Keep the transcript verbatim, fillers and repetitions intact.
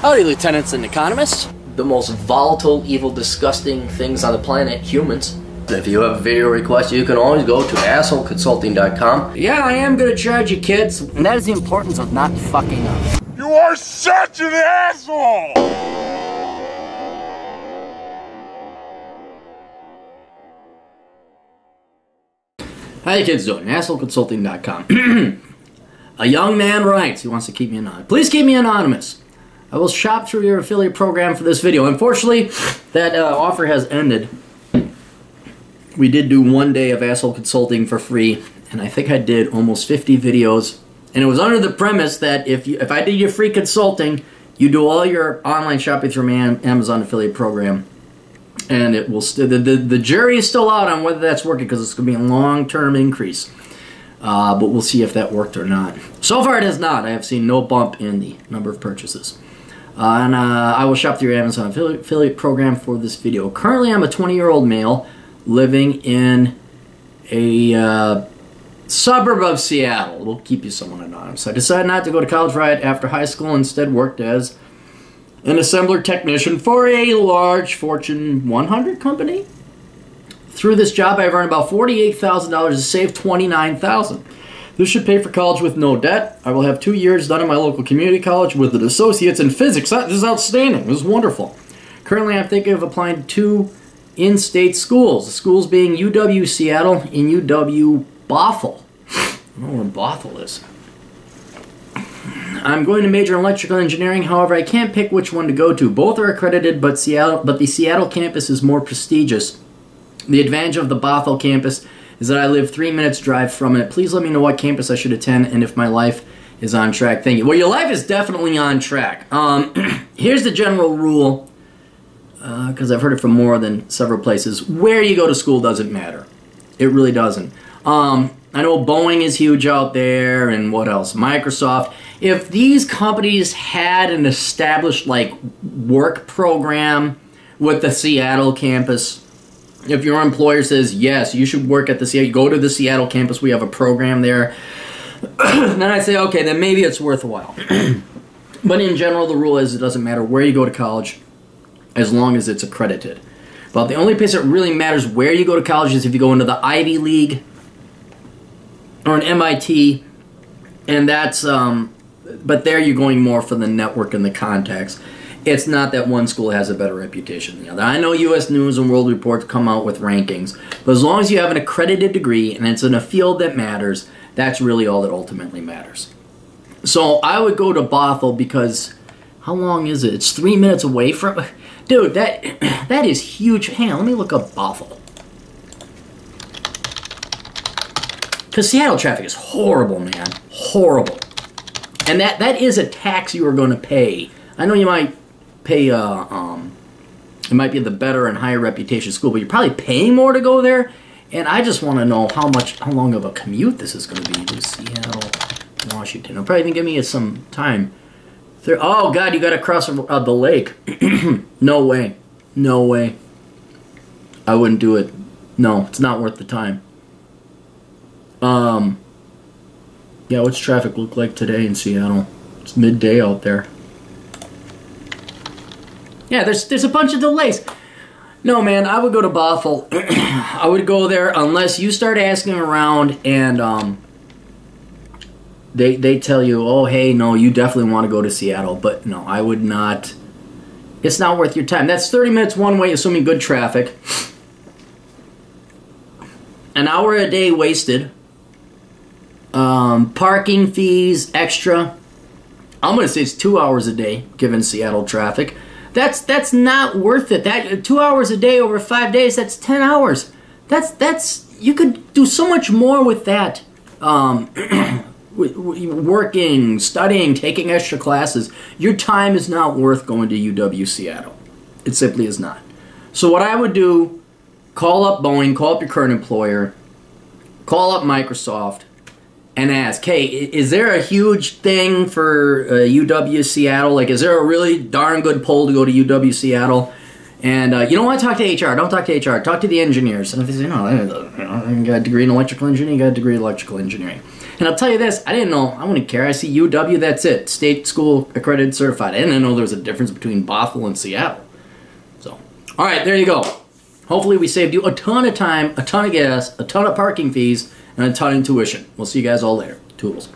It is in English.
Howdy, lieutenants and economists. The most volatile, evil, disgusting things on the planet, humans. If you have a video request, you can always go to asshole consulting dot com. Yeah, I am going to charge you, kids. And that is the importance of not fucking up. You are such an asshole! How you kids doing? asshole consulting dot com. A young man writes, he wants to keep me anonymous. Please keep me anonymous. I will shop through your affiliate program for this video. Unfortunately, that uh, offer has ended. We did do one day of Asshole Consulting for free, and I think I did almost fifty videos. And it was under the premise that if you, if I did your free consulting, you do all your online shopping through my Amazon affiliate program. And it will st the, the the jury is still out on whether that's working, because it's going to be a long-term increase. Uh, but we'll see if that worked or not. So far, it has not. I have seen no bump in the number of purchases. Uh, and uh, I will shop through your Amazon affiliate, affiliate program for this video. Currently, I'm a twenty-year-old male living in a uh, suburb of Seattle. We'll keep you somewhat anonymous. I decided not to go to college right after high school. Instead, worked as an assembler technician for a large Fortune one hundred company. Through this job, I've earned about forty-eight thousand dollars and saved twenty-nine thousand dollars. This should pay for college with no debt. I will have two years done at my local community college with an associate's in physics. This is outstanding. This is wonderful. Currently, I'm thinking of applying to two in-state schools, the schools being U W Seattle and U W Bothell. I don't know where Bothell is. I'm going to major in electrical engineering, however, I can't pick which one to go to. Both are accredited, but Seattle, but the Seattle campus is more prestigious. The advantage of the Bothell campus is that I live three minutes drive from it. Please let me know what campus I should attend and if my life is on track. Thank you. Well, your life is definitely on track. Um, here's the general rule, because uh, I've heard it from more than several places. Where you go to school doesn't matter. It really doesn't. Um, I know Boeing is huge out there, and what else? Microsoft. If these companies had an established, like, work program with the Seattle campus, if your employer says, yes, you should work at the Seattle, go to the Seattle campus, we have a program there, then I say, okay, then maybe it's worthwhile. But in general, the rule is it doesn't matter where you go to college as long as it's accredited. But the only place that really matters where you go to college is if you go into the Ivy League or an M I T, and that's, um, but there you're going more for the network and the contacts. It's not that one school has a better reputation than the other. I know U S News and World Report come out with rankings, but as long as you have an accredited degree and it's in a field that matters, that's really all that ultimately matters. So I would go to Bothell because, how long is it? It's three minutes away from, dude, that, that is huge. Hang on, let me look up Bothell. Because Seattle traffic is horrible, man. Horrible. And that, that is a tax you are going to pay. I know you might pay, uh, um, it might be the better and higher reputation school, but you're probably paying more to go there. And I just want to know how much, how long of a commute this is going to be to Seattle, Washington. It'll probably give me some time. Oh, God, you got to cross uh, the lake. No way. No way. I wouldn't do it. No, it's not worth the time. Um, yeah, what's traffic look like today in Seattle? It's midday out there. Yeah, there's there's a bunch of delays. No, man, I would go to Bothell. I would go there unless you start asking around and um, they, they tell you, oh, hey, no, you definitely want to go to Seattle. But no, I would not. It's not worth your time. That's thirty minutes one way, assuming good traffic. An hour a day wasted. Um, parking fees, extra. I'm going to say it's two hours a day, given Seattle traffic. That's that's not worth it. That two hours a day over five days, that's ten hours. That's that's you could do so much more with that. Um, working, studying, taking extra classes. Your time is not worth going to U W Seattle. It simply is not. So what I would do, call up Boeing, call up your current employer, call up Microsoft, and ask, hey, is there a huge thing for uh, U W Seattle? Like, is there a really darn good poll to go to U W Seattle? And uh, you don't want to talk to H R. Don't talk to H R. Talk to the engineers. And if they say, no, you got a degree in electrical engineering, you got a degree in electrical engineering. And I'll tell you this, I didn't know. I wouldn't care. I see U W, that's it. State school accredited certified. I didn't know there was a difference between Bothell and Seattle. So, all right, there you go. Hopefully we saved you a ton of time, a ton of gas, a ton of parking fees, and a ton of tuition. We'll see you guys all later. Toodles.